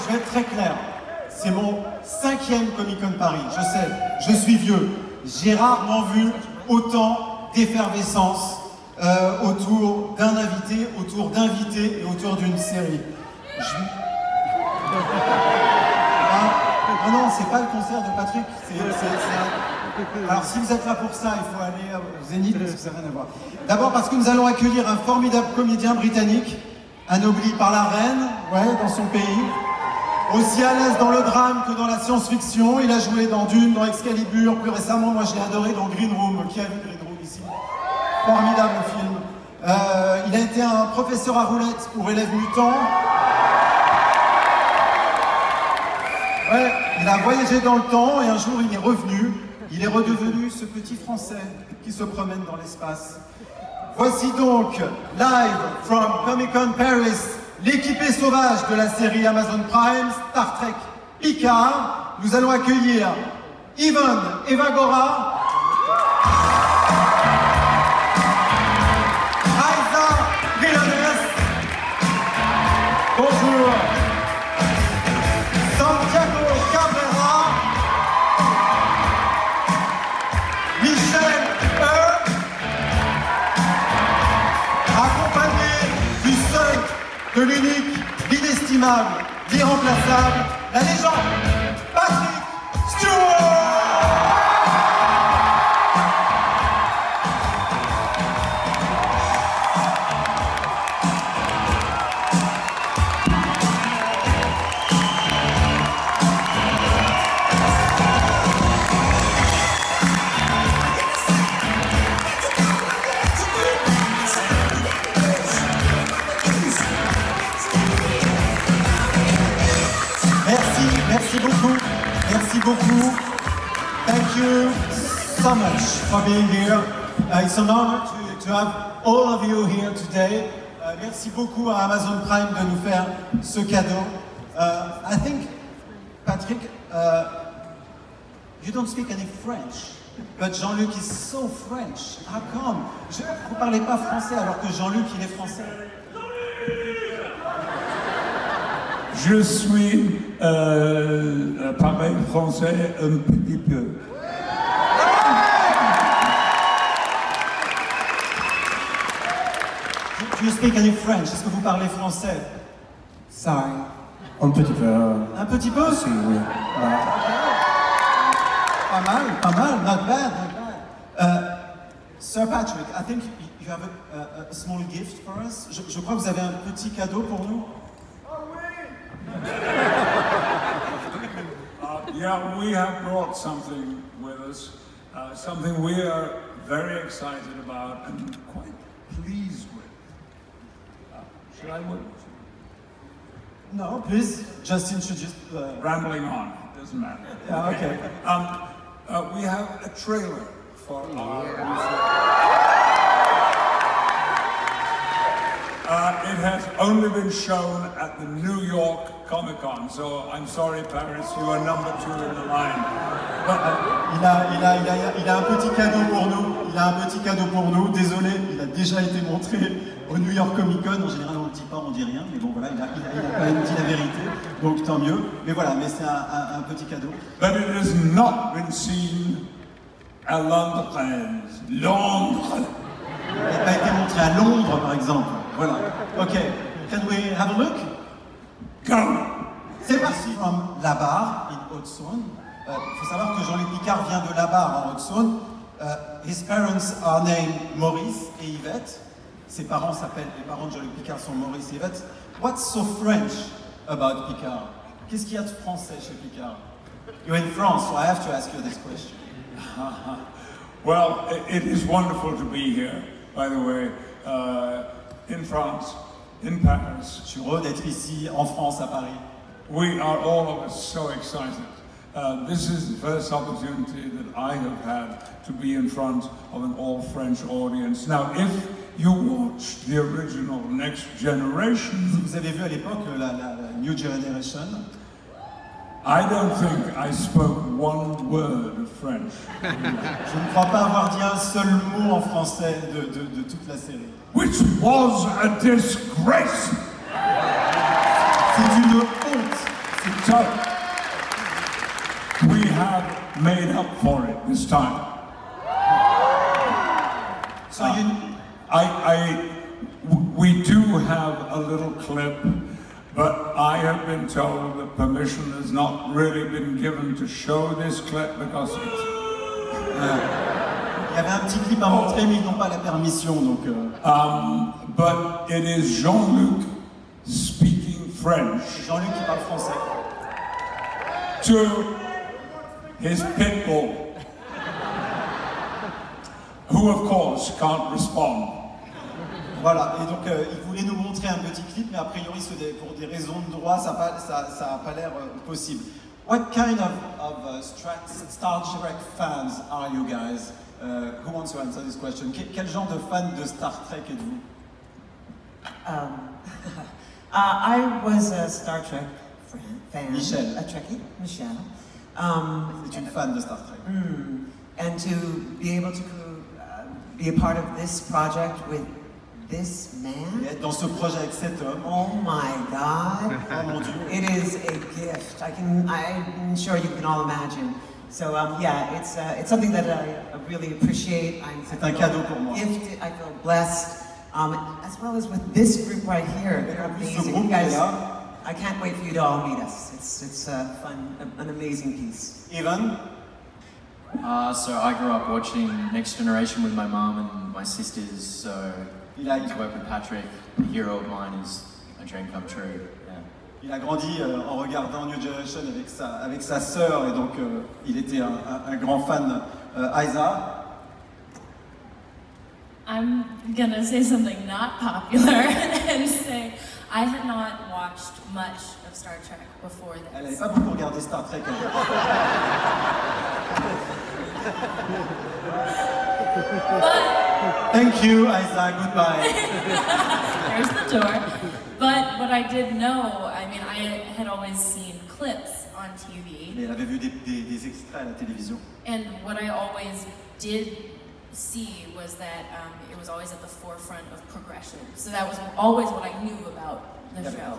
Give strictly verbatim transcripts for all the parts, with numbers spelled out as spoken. je vais être très clair. C'est mon cinquième Comic-Con Paris, je sais, je suis vieux. J'ai rarement vu autant d'effervescence euh, autour d'un invité, autour d'invités et autour d'une série. Je... Ah, non, non, c'est pas le concert de Patrick, c'est... Alors si vous êtes là pour ça, il faut aller au Zénith, parce que ça n'a rien à voir. D'abord parce que nous allons accueillir un formidable comédien britannique, anobli par la reine, ouais, dans son pays. Aussi à l'aise dans le drame que dans la science-fiction, il a joué dans Dune, dans Excalibur, plus récemment, moi je l'ai adoré dans Green Room, qui a vu Green Room ici? Formidable film. Euh, il a été un professeur à roulettes pour élèves mutants. Ouais, il a voyagé dans le temps et un jour il est revenu. Il est redevenu ce petit Français qui se promène dans l'espace. Voici donc, live from Comic-Con Paris, l'équipée sauvage de la série Amazon Prime, Star Trek Picard. Nous allons accueillir Ivan Evagora, Aïsa Villanuez, bonjour, Santiago Cabrera, Michel E, accompagné du seul, de l'unique, l'inestimable, l'irremplaçable, la légende, Patrick Stewart. Beaucoup. Thank you so much for being here. Uh, it's an honor to, to have all of you here today. Uh, merci beaucoup à Amazon Prime de nous faire ce cadeau. Uh, I think, Patrick, uh, you don't speak any French, but Jean-Luc is so French. How come? Je, vous ne parlez pas français alors que Jean-Luc, il est français. Je suis, euh, pareil, français un petit peu. Do you speak any French? Est-ce que vous parlez français? Ça, un petit peu. Un petit peu? Si, oui. Ouais. Pas mal, pas mal, not bad, not bad. Uh, Sir Patrick, I think you have a, a small gift for us. Je, je crois que vous avez un petit cadeau pour nous. uh, yeah, we have brought something with us, uh, something we are very excited about and quite pleased with. Uh, should I wait? No, please, just introduce the... Rambling on, it doesn't matter. Yeah, okay. okay. Um, uh, we have a trailer for our research. Uh, it has only been shown at the New York Comic Con, so I'm sorry Paris, you are number two in the line. But, uh, il, a, il, a, il, a, il a un petit cadeau pour nous, il a un petit cadeau pour nous, désolé, il a déjà été montré au New York Comic Con, en général on ne dit pas, on ne dit rien, mais bon voilà, il a, il, a, il a quand même dit la vérité, donc tant mieux, mais voilà, mais c'est un, un, un petit cadeau. But it has not been seen at Londres, Londres. Il n'a pas été montré à Londres par exemple, voilà. Ok, can we have a look? C'est parti. From La Barre, in Haute-Saône. Il uh, faut savoir que Jean-Luc Picard vient de La Barre, en Haute-Saône. Uh, his parents are named Maurice et Yvette. Ses parents s'appellent, les parents de Jean-Luc Picard sont Maurice et Yvette. What's so French about Picard? Qu'est-ce qu'il y a de français chez Picard? You're in France, so I have to ask you this question. Well, it is wonderful to be here, by the way, uh, in France. In Paris. Je suis heureux d'être ici en France, à Paris. We are all of us so excited. Uh, this is the first opportunity that I have had to be in front of an all-French audience. Now, if you watched the original Next Generation, vous avez vu à l'époque la, la, la New Generation. I don't think I spoke one word of French. Je ne crois pas avoir dit un seul mot en français de, de, de toute la série. Which was a disgrace. C'est une honte. So, we have made up for it this time. So you, I, I, we do have a little clip, but I have been told that permission has not really been given to show this clip because it's... Il y avait un petit clip à montrer, mais ils n'ont pas la permission, donc... Um, but it is Jean-Luc speaking French. Jean-Luc qui parle français. To his pit bull. Who of course can't respond. Voilà, et donc euh, il voulait nous montrer un petit clip, mais a priori pour des raisons de droit, ça n'a pas, ça, ça pas l'air euh, possible. What kind of, of uh, Star Trek fans are you guys? Uh, who wants to answer this question? Que, quel genre de fan de Star Trek êtes-vous? Um, uh, I was a Star Trek fan. Michel. A Trekkie, Michel. Um, C'est une fan de Star Trek. Mm, and to be able to be a part of this project with this man. Et dans ce projet avec cet homme. Oh my God! Oh mon Dieu! It is a gift. I can. I'm sure you can all imagine. So um, yeah, it's uh, it's something that I really appreciate. I'm. C'est un cadeau pour moi. Gifted. I feel blessed. Um, as well as with this group right here. They're amazing. You guys. I can't wait for you to all meet us. It's it's a fun, an amazing piece. Ivan. Uh, so I grew up watching Next Generation with my mom and my sisters, so il a to work with Patrick, a hero of mine, is a dream come true. Yeah. Il a grandi euh, en regardant New Generation avec sa, avec sa sœur, et donc euh, il était un, un, un grand fan. Euh, Isa? I'm gonna say something not popular and say I had not watched much of Star Trek before this. Elle n'avait pas beaucoup regardé Star Trek. But, thank you, Aïsa, goodbye. There's the door. But what I did know, I mean, I had always seen clips on T V. Mais elle avait vu des, des, des extraits à la télévision. And what I always did see was that um, it was always at the forefront of progression. So that was always what I knew about the show.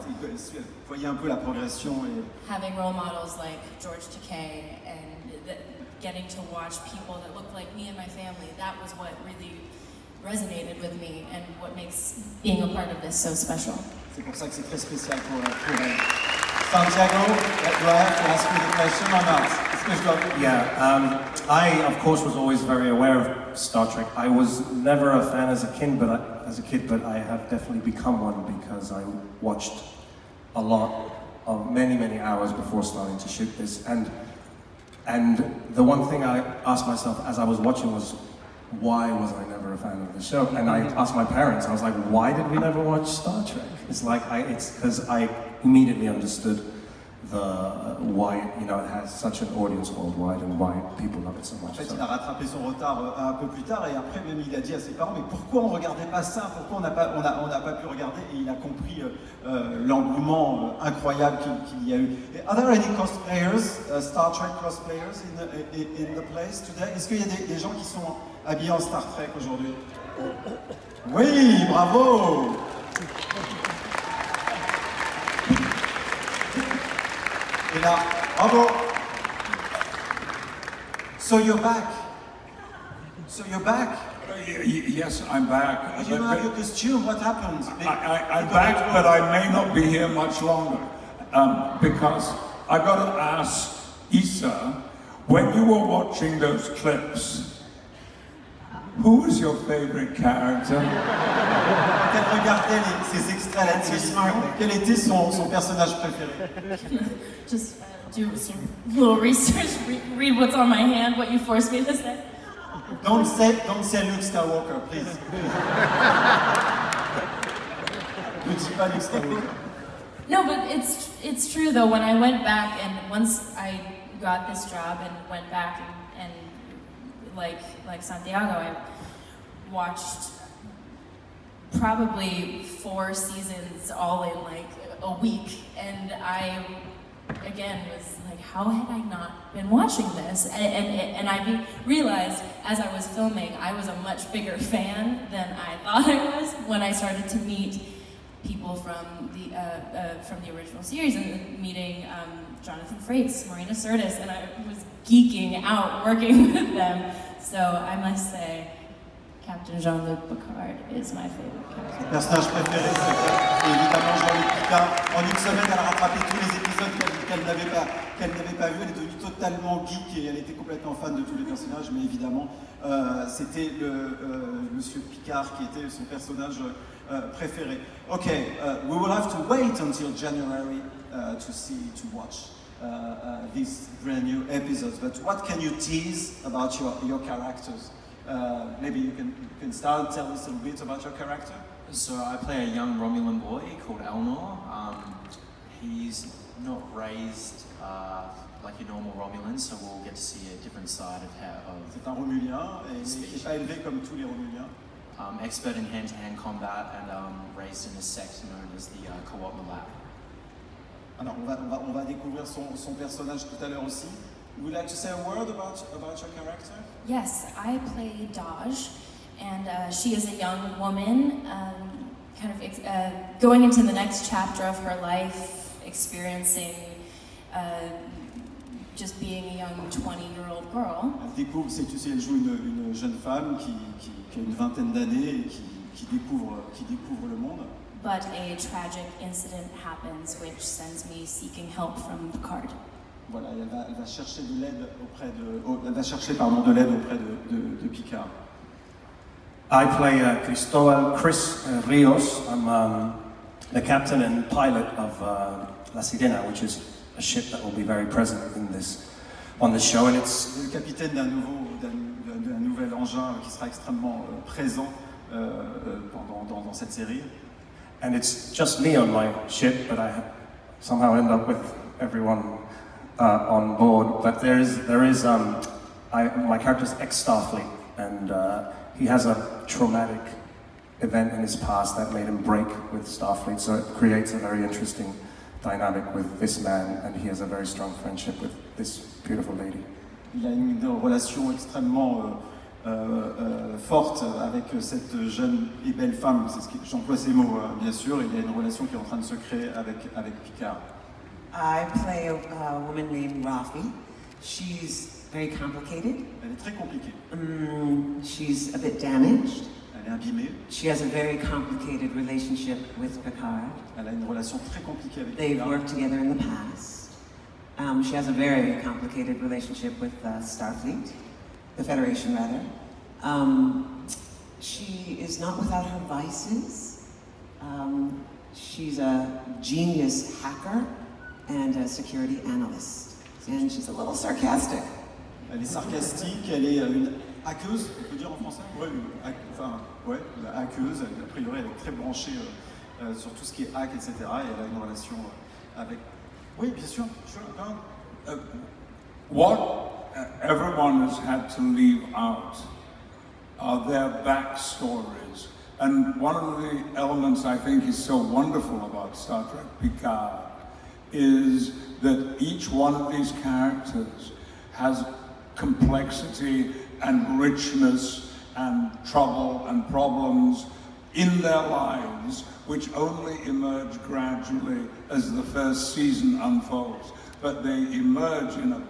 Voyez un peu la progression et... Having role models like George Takei and the, getting to watch people that looked like me and my family, that was what really resonated with me and what makes being a part of this so special. C'est pour ça que c'est très spécial pour, pour elle. Santiago, do I have to ask you the question or not? Yeah, um, I of course was always very aware of Star Trek. I was never a fan as a kid, but I, as a kid, but I have definitely become one because I watched a lot of many many hours before starting to shoot this. And and the one thing I asked myself as I was watching was, why was I never a fan of the show? And I asked my parents. I was like, why did we never watch Star Trek? It's like I, it's because I immediately understood the uh, why, you know, it has such an audience worldwide and why people love it so much. En fait, so. Il a rattrapé son retard euh, un peu plus tard, et après même il a dit à ses parents, mais pourquoi on regardait pas ça? Pourquoi on n'a pas, on a, on n'a pas pu regarder? Et il a compris euh, euh, l'engouement euh, incroyable qu'il qu'il y a eu. Are there any cosplayers, uh, Star Trek cosplayers in the, in, in the place today? Est-ce qu'il y a des, des gens qui sont habillés en Star Trek aujourd'hui? Oui, bravo. So you're back. So you're back. Uh, yes, I'm back. But you don't have your costume. What happened? I, I, I'm back, but I may not be here much longer um, because I got to ask Isa, when you were watching those clips, who was your favorite character? Regardez ces extraits là, quel était son, son personnage préféré? Just uh, do some little research, Re read what's on my hand, what you forced me to say. Don't say, don't say Luke Skywalker, please. Ne dis pas Luke Skywalker. No, but it's, it's true though, when I went back and once I got this job and went back and, and like, like Santiago, I watched probably four seasons all in like a week, and I again was like, how had I not been watching this? And, and, and I realized as I was filming, I was a much bigger fan than I thought I was when I started to meet people from the uh, uh, from the original series, and meeting um, Jonathan Frakes, Marina Sirtis, and I was geeking out working with them. So I must say, Captain Jean-Luc Picard is my favorite character. Mon personnage préféré, c'est évidemment Jean-Luc Picard. En une semaine, elle a rattrapé tous les épisodes qu'elle n'avait pas, qu'elle n'avait pas vu. Elle est devenue totalement geek et elle était complètement fan de tous les personnages. Mais évidemment, euh, c'était le euh, Monsieur Picard qui était son personnage euh, préféré. Ok, uh, we will have to wait until January uh, to see, to watch uh, uh, these brand new episodes. But what can you tease about your your characters? Uh, maybe you can, you can start and tell us a bit about your character. So I play a young Romulan boy called Elnor. Um, he's not raised uh, like a normal Romulan, so we'll get to see a different side of how. C'est un Romulien, et il n'est pas élevé comme tous les Romuliens. Um, expert in hand-to-hand combat and um, raised in a sect known as the uh, Qowat Milat. Alors on va, on va, on va découvrir son, son personnage tout à l'heure aussi. Would you like to say a word about, about your character? Yes, I play Daj, and uh, she is a young woman, um, kind of ex uh, going into the next chapter of her life, experiencing uh, just being a young twenty-year-old girl. Elle découvre, c'est tu sais, elle joue une, une jeune femme qui, qui, qui a une vingtaine d'années et qui, qui, découvre, qui découvre le monde. But a tragic incident happens, which sends me seeking help from Picard. Voilà, elle va, elle va chercher de l'aide auprès de, oh, elle va chercher pardon de l'aide auprès de, de, de Picard. I play uh, Cristóbal Chris uh, Rios. I'm um, the captain and pilot of uh, La Sirena, which is a ship that will be very present in this on this show, and it's le capitaine d'un nouveau d'un nouvel engin qui sera extrêmement euh, présent euh, pendant dans, dans cette série. And it's just me on my ship, but I somehow end up with everyone. Uh, on board, but there is there is um, I, my character's ex-Starfleet, and uh, he has a traumatic event in his past that made him break with Starfleet. So it creates a very interesting dynamic with this man, and he has a very strong friendship with this beautiful lady. Il a une relation extrêmement euh, euh, forte avec cette jeune et belle femme. C'est ce que j'emploie ces mots, bien sûr. Il y a une relation qui est en train de se créer avec avec Picard. I play a, a woman named Raffi. She's very complicated. Elle est très compliquée. Um, she's a bit damaged. Elle est abîmée. She has a very complicated relationship with Picard. Elle a une relation très compliquée avec They've Picard. They've worked together in the past. Um, she has a very complicated relationship with uh, Starfleet, the Federation rather. Um, she is not without her vices. Um, she's a genius hacker. And a security analyst. And she's a little sarcastic. Elle est sarcastique, elle est une hackeuse, on peut dire en français? Ouais, une, enfin, ouais, la hackeuse, a priori elle est très branchée euh, euh, sur tout ce qui est hack, et cetera. Et elle a une relation euh, avec... Oui, bien sûr, sure, uh, what everyone has had to leave out are their backstories. And one of the elements I think is so wonderful about Star Trek Picard is that each one of these characters has complexity and richness and trouble and problems in their lives, which only emerge gradually as the first season unfolds. But they emerge in a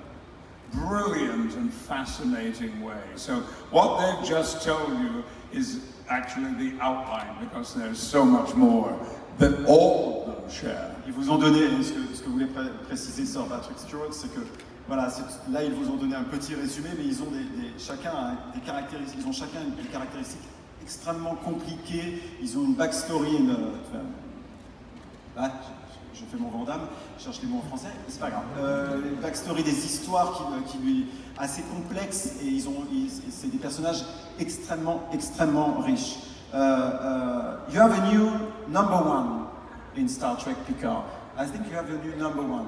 brilliant and fascinating way. So what they've just told you is actually the outline, because there's so much more that all of them share. Ils vous ont donné, ce que, ce que voulait pré préciser Sir Patrick Stewart, c'est que, voilà, là ils vous ont donné un petit résumé, mais ils ont des, des, chacun, hein, des caractéristiques, ils ont chacun des caractéristiques extrêmement compliquées, ils ont une backstory, une, enfin, bah, je, je fais mon vandame, je cherche les mots en français, c'est pas grave. Euh, les backstory des histoires qui, qui lui, assez complexes, et ils ont, c'est des personnages extrêmement, extrêmement riches. Uh, uh, you have a new number one in Star Trek Picard. I think you have a new number one.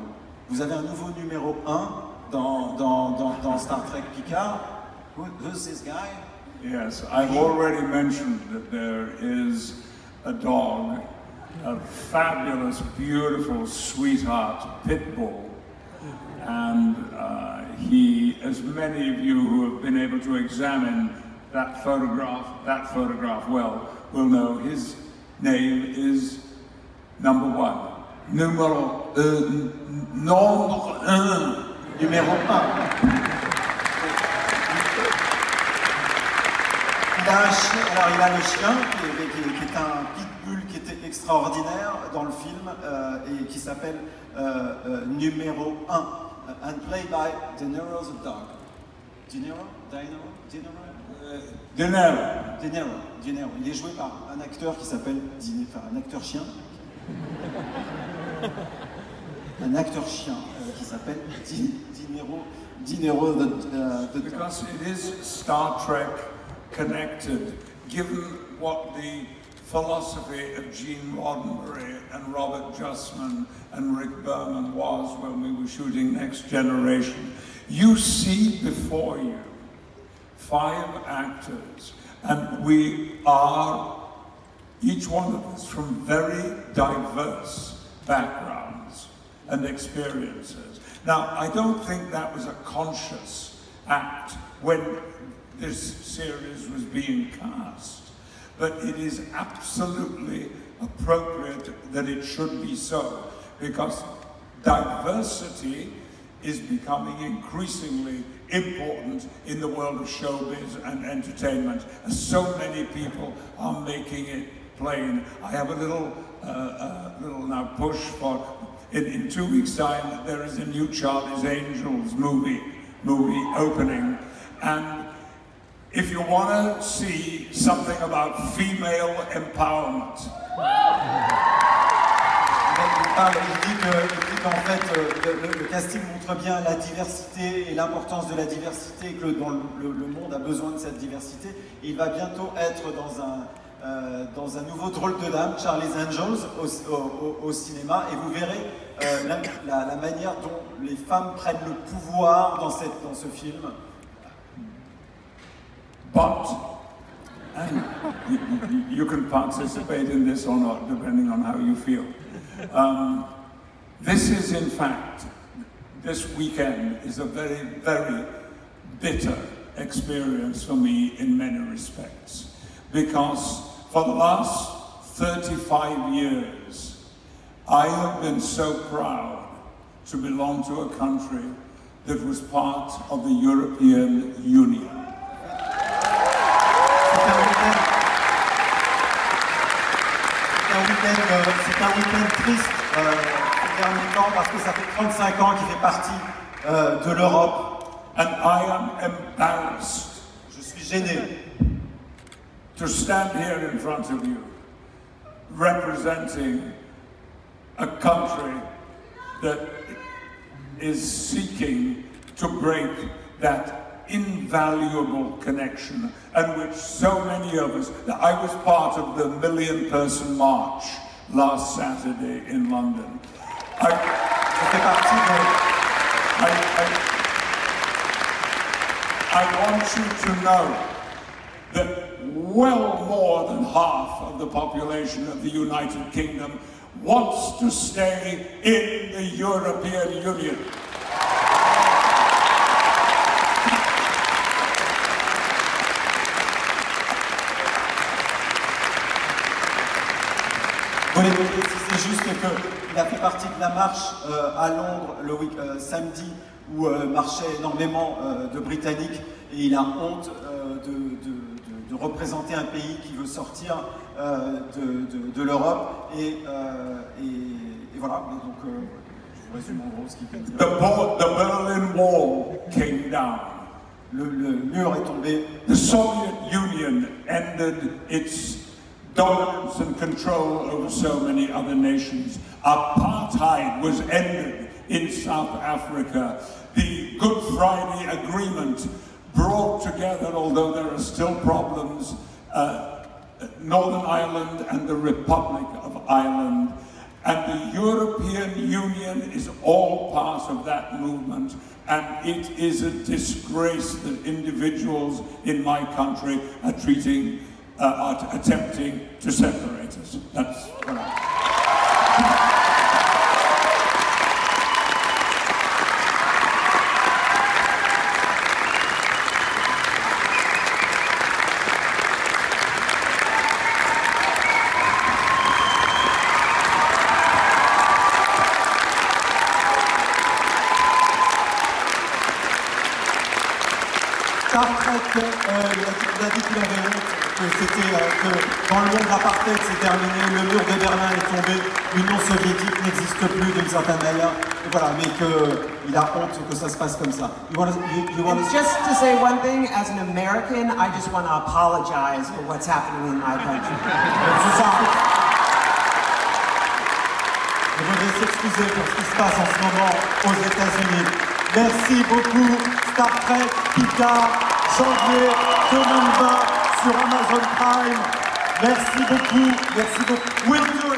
Vous avez un nouveau numéro un dans, dans, dans, dans Star Trek Picard. Who, who's this guy? Yes, I've already mentioned that there is a dog, a fabulous, beautiful, sweetheart pit bull. And uh, he, as many of you who have been able to examine that photograph, that photograph well, will know his name is number one. Numéro euh, nombre un. Numéro un. Il a un chien, alors il a le chien qui est, qui est, qui est un pitbull qui était extraordinaire dans le film euh, et qui s'appelle euh, euh, numéro un. And played by De Niro the dog. De Niro? De Niro? De Niro? De Niro. De Niro. De Niro. Il est joué par un acteur qui s'appelle, enfin un acteur chien, un acteur chien euh, qui s'appelle De Niro. De Niro the, uh, the Because it is Star Trek connected, given what the philosophy of Gene Roddenberry and Robert Justman and Rick Berman was when we were shooting Next Generation. You see before you five actors, and we are, each one of us, from very diverse backgrounds and experiences. Now, I don't think that was a conscious act when this series was being cast, but it is absolutely appropriate that it should be so, because diversity is becoming increasingly important in the world of showbiz and entertainment, and so many people are making it plain. I have a little, uh, uh, little now push for, in, in two weeks' time, there is a new Charlie's Angels movie, movie opening, and if you want to see something about female empowerment. Ah, il dit qu'en qu fait, euh, le, le casting montre bien la diversité et l'importance de la diversité, et que le, le, le monde a besoin de cette diversité. Et il va bientôt être dans un, euh, dans un nouveau drôle de dame, Charlie's Angels, au, au, au cinéma, et vous verrez euh, la, la, la manière dont les femmes prennent le pouvoir dans, cette, dans ce film. But... And you, you can participate in this or not, depending on how you feel. Um, this is, in fact, this weekend is a very, very bitter experience for me in many respects. Because for the last thirty-five years, I have been so proud to belong to a country that was part of the European Union. C'est un week-end triste euh, ces derniers temps parce que ça fait trente-cinq ans qu'il fait partie euh, de l'Europe. And I am embarrassed. Je suis gêné. To stand here in front of you, representing a country that is seeking to break that invaluable connection, and which so many of us, I was part of the million person march last Saturday in London. I, I, I, I want you to know that well more than half of the population of the United Kingdom wants to stay in the European Union. Oui, c'est juste qu'il a fait partie de la marche euh, à Londres le euh, samedi où euh, marchaient énormément euh, de Britanniques, et il a honte euh, de, de, de, de représenter un pays qui veut sortir euh, de, de, de l'Europe, et, euh, et, et voilà, et donc euh, je vous résume en gros ce qu'il fait. The, the Berlin Wall came down. Le, le mur est tombé. The Soviet Union ended its dominance and control over so many other nations. Apartheid was ended in South Africa. The Good Friday Agreement brought together, although there are still problems, uh, Northern Ireland and the Republic of Ireland. And the European Union is all part of that movement. And it is a disgrace that individuals in my country are treating Uh, are attempting to separate us. That's what I... honte, euh, il a dit qu'il avait honte, que c'était, euh, que dans le monde l'apartheid c'est terminé, le mur de Berlin est tombé, l'Union soviétique n'existe plus d'une certaine manière, et voilà, mais qu'il a honte que ça se passe comme ça. You wanna, you, you wanna... And just to say one thing, as an American, I just want to apologize for what's happening in my country. C'est ça. Je voudrais s'excuser pour ce qui se passe en ce moment aux États-Unis. Merci beaucoup. Star Trek, Picard, janvier deux mille vingt sur Amazon Prime. Merci beaucoup, merci beaucoup.